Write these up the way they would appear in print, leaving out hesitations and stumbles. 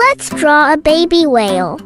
Let's draw a baby whale.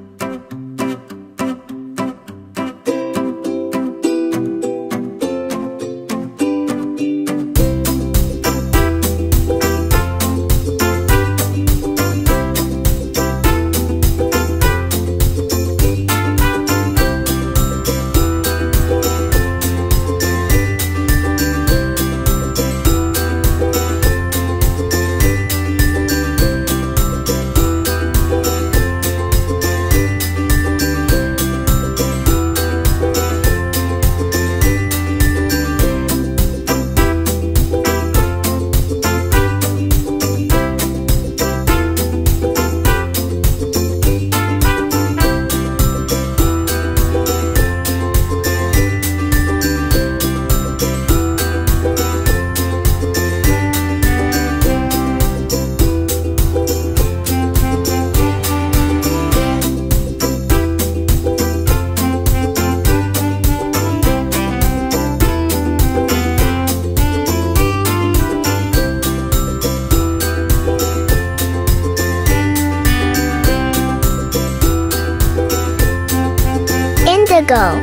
Go.